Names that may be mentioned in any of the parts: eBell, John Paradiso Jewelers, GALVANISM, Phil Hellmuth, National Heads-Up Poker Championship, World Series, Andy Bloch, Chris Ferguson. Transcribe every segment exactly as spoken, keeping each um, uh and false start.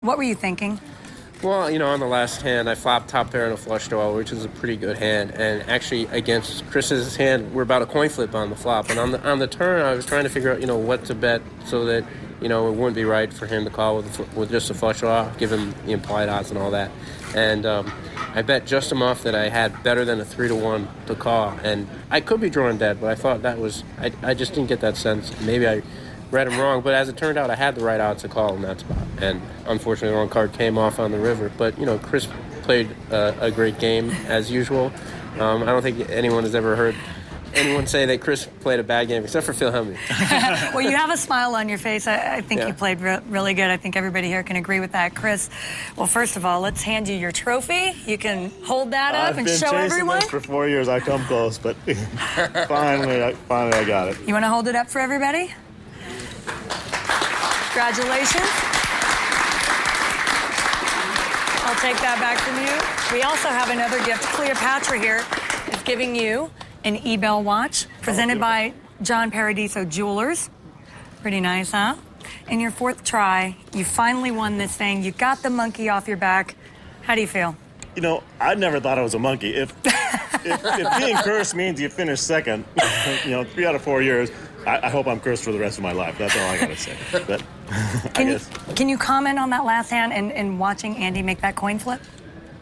What were you thinking? Well, you know, on the last hand, I flopped top pair and a flush draw, which is a pretty good hand. And actually, against Chris's hand, we're about a coin flip on the flop. And on the on the turn, I was trying to figure out, you know, what to bet so that, you know, it wouldn't be right for him to call with with just a flush draw, give him the implied odds and all that. And um, I bet just enough that I had better than a three to one to call. And I could be drawing dead, but I thought that was I I just didn't get that sense. Maybe I read him wrong, but as it turned out, I had the right odds to call in that spot. And unfortunately, the wrong card came off on the river. But, you know, Chris played uh, a great game, as usual. Um, I don't think anyone has ever heard anyone say that Chris played a bad game, except for Phil Hellmuth. Well, you have a smile on your face. I, I think yeah. you played re- really good. I think everybody here can agree with that. Chris, well, first of all, let's hand you your trophy. You can hold that up I've and show everyone. I've been chasing this for four years. I come close, but finally, I, finally I got it. You want to hold it up for everybody? Congratulations. I'll take that back from you. We also have another gift. Cleopatra here is giving you an eBell watch presented by John Paradiso Jewelers. Pretty nice, huh? In your fourth try, you finally won this thing. You got the monkey off your back. How do you feel? You know, I never thought I was a monkey. If if, if being cursed means you finish second, you know, three out of four years, I, I hope I'm cursed for the rest of my life. That's all I got to say. But, can, you, can you comment on that last hand and, and watching Andy make that coin flip?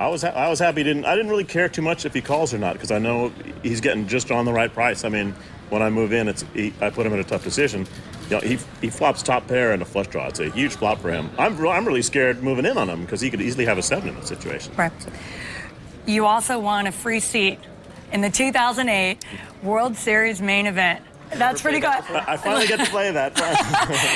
I was ha- I was happy. Didn't I didn't really care too much if he calls or not, because I know he's getting just on the right price. I mean, when I move in, it's he, I put him in a tough position. You know, he he flops top pair and a flush draw. It's a huge flop for him. I'm re- I'm really scared moving in on him because he could easily have a seven in that situation. Right. So. You also won a free seat in the two thousand eight World Series main event. That's pretty good. That I finally get to play that.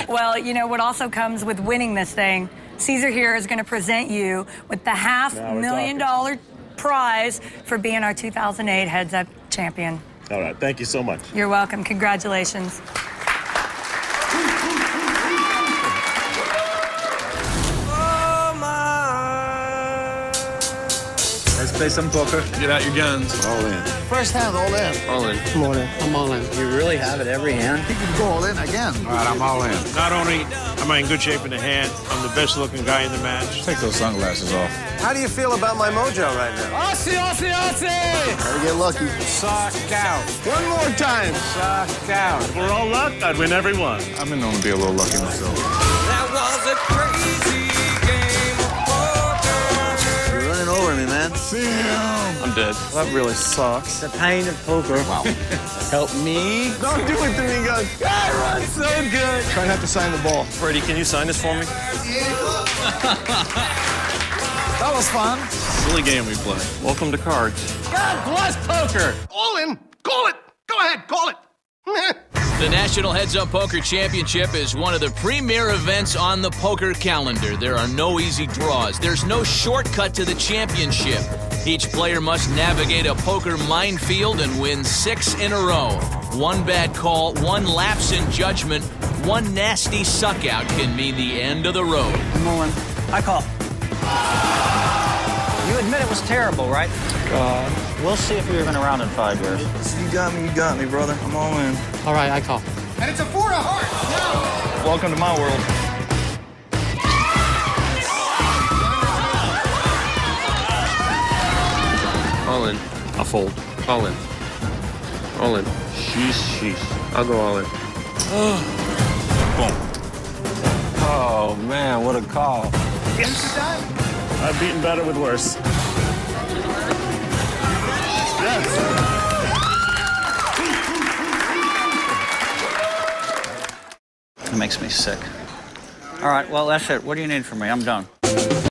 Well, you know what also comes with winning this thing? Caesar here is going to present you with the half million dollar prize for being our two thousand eight Heads-Up champion. All right. Thank you so much. You're welcome. Congratulations. Let's play some poker. Get out your guns. All in. First hand, all in. All in. I'm all in. I'm all in. You really have it every hand? You can go all in again. All right, I'm all in. Not only am I in good shape in the hand, I'm the best-looking guy in the match. Take those sunglasses off. How do you feel about my mojo right now? Aussie, Aussie, Aussie! Gotta get lucky. Sock out. One more time. Sock out. If we're all luck, I'd win every one. I've been known to be a little lucky myself. That was a crazy game of poker. You're running over me, man. I'm dead. Well, that really sucks. The pain of poker. Wow. Help me. Don't do it to me, guys. I run so good. Try not to sign the ball. Brady, can you sign this for me? That was fun. Silly game we played. Welcome to cards. God bless poker. All in. Call it. Go ahead. Call it. The National Heads-Up Poker Championship is one of the premier events on the poker calendar. There are no easy draws. There's no shortcut to the championship. Each player must navigate a poker minefield and win six in a row. One bad call, one lapse in judgment, one nasty suckout can mean the end of the road. I'm all in. I call. You admit it was terrible, right? God. We'll see if we were going to round in five years. You got me, you got me, brother. I'm all in. All right, I call. And it's a four of hearts. No. Welcome to my world. All in. I'll fold. All in. All in. Sheesh, sheesh. I'll go all in. Boom. Oh, man, what a call. Yes. I've beaten better with worse. Yes. It makes me sick. All right, well, that's it. What do you need from me? I'm done.